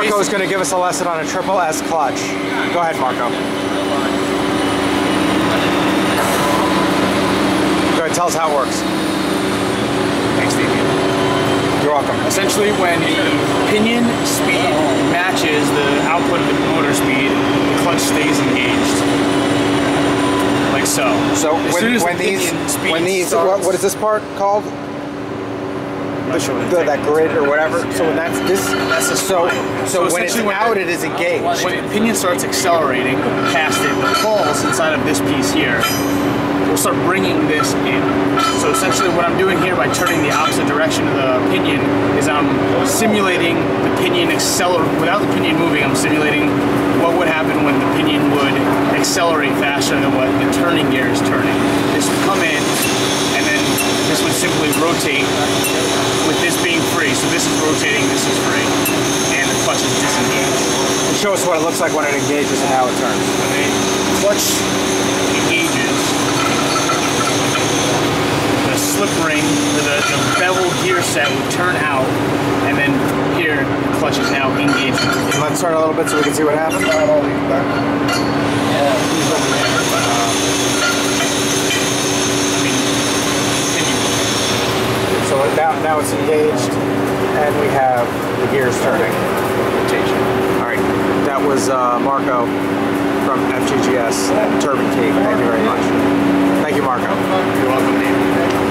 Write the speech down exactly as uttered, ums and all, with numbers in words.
Marco is going to give us a lesson on a triple S clutch. Go ahead, Marco. Go ahead, tell us how it works. Thanks, Damian. You're welcome. Essentially, when pinion speed matches the output of the motor speed, the clutch stays engaged. Like so. So when, when these, when these, what, what is this part called? The, the, that grid or whatever. Yeah. So when that's this, that's so so, so when it's when out, the, it is engaged. When the pinion starts accelerating past it, the pulls inside of this piece here will start bringing this in. So essentially, what I'm doing here by turning the opposite direction of the pinion is I'm simulating the pinion accelerate without the pinion moving. I'm simulating what would happen when the pinion would accelerate faster than what the turning gear is turning. This would come in, and then this would simply rotate with this being free. So this is rotating, this is free, and the clutch is disengaged. Show us what it looks like when it engages and how it turns. When the clutch engages, the slip ring, the, the bevel gear set would turn out, and then here, the clutch is now engaged. Let's turn a little bit so we can see what happens. So now, now it's engaged, and we have the gears turning. All right, that was uh, Marco from F G G S at Turbinekey. Thank you very much. Thank you, Marco. You're welcome, Dave.